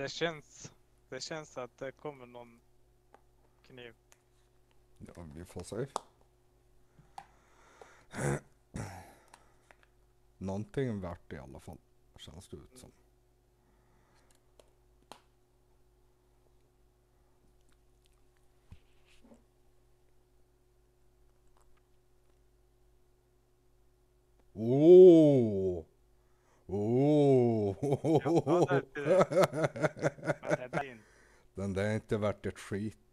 Det känns att det kommer någon kniv. Ja, vi får se. Någonting värt i alla fall, känns det ut som. Åh! Åh! Den där är inte värt ett skit.